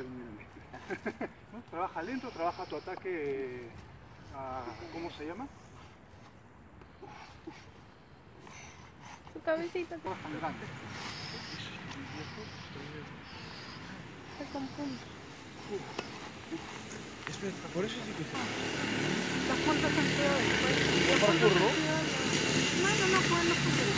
ser un milimétrico. ¿No? Trabaja lento, trabaja tu ataque a... ¿cómo se llama? Su cabecita. No es tan grande. Se confunde. Espera, por eso sí que se... Las puntas son peores. ¿Por curro? No, pueden los puntos.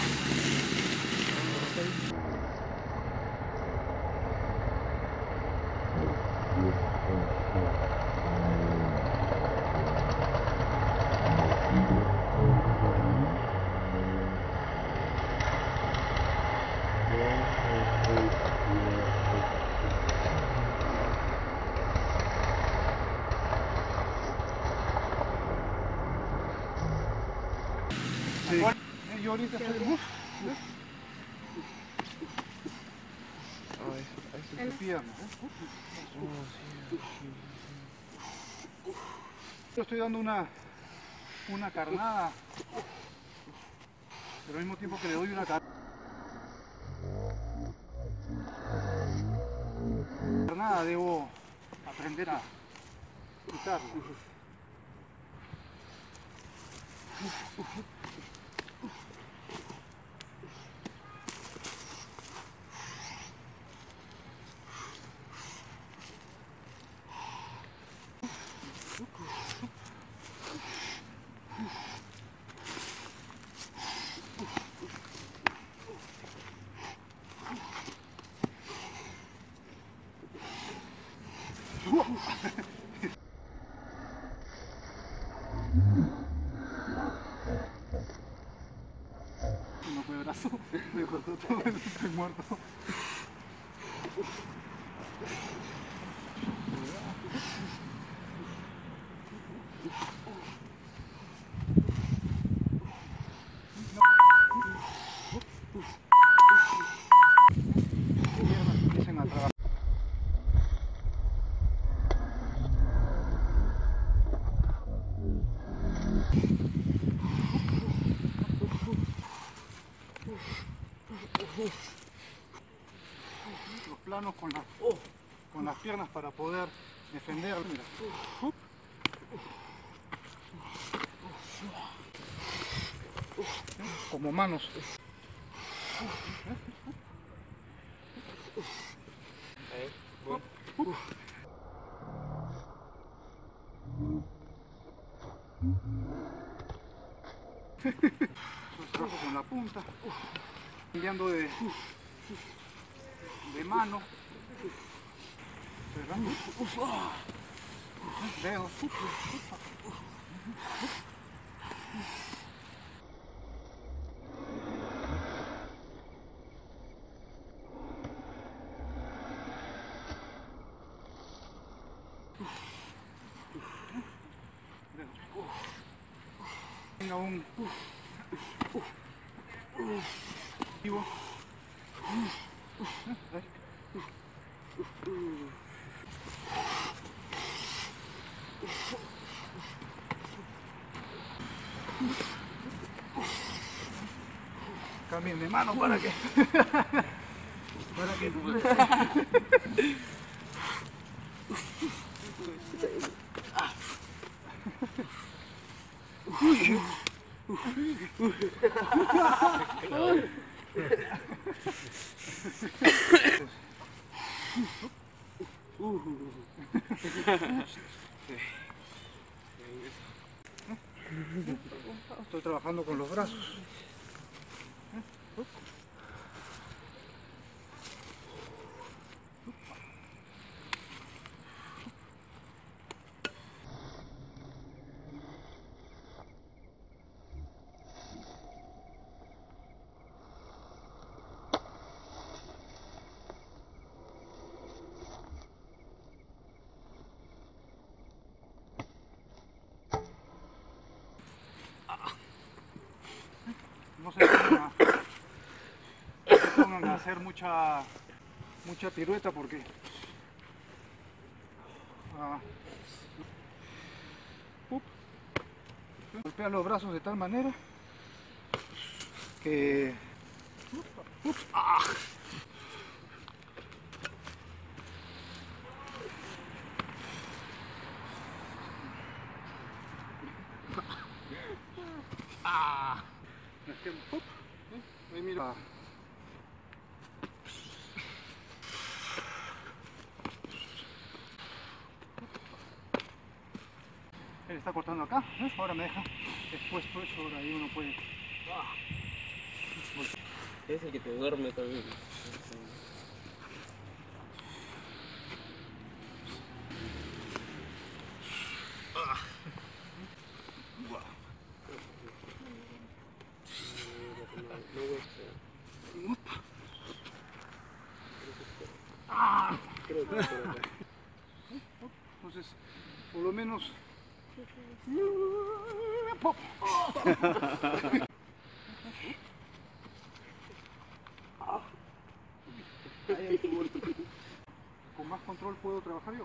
Yo ahorita estoy... Ahí se pierna. Yo estoy dando una carnada, pero al mismo tiempo que le doy una carnada debo aprender a quitarla. No fue brazo, me cortó todo el estoy muerto. Los planos con las piernas para poder defender. Mira. Como manos. Trabajo con la punta. Cambiando de mano, cerrando dedos. Venga un... Cambien de mano para que... para que... Estoy trabajando con los brazos. No se pongan a hacer mucha pirueta porque golpean los brazos de tal manera que Ah! Mettiamo pop e mi va. Él está cortando acá, ¿ves? Ahora me deja expuesto eso, ahora ahí uno puede... Ah. Es el que te duerme también. Entonces, por lo menos... Con más control puedo trabajar yo.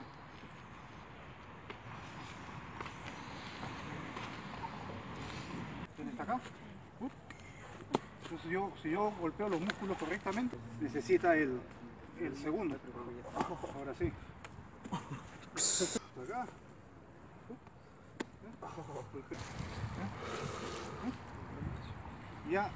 ¿Tienes acá? Entonces yo, si yo golpeo los músculos correctamente, necesita el segundo. Ahora sí. Acá. Ya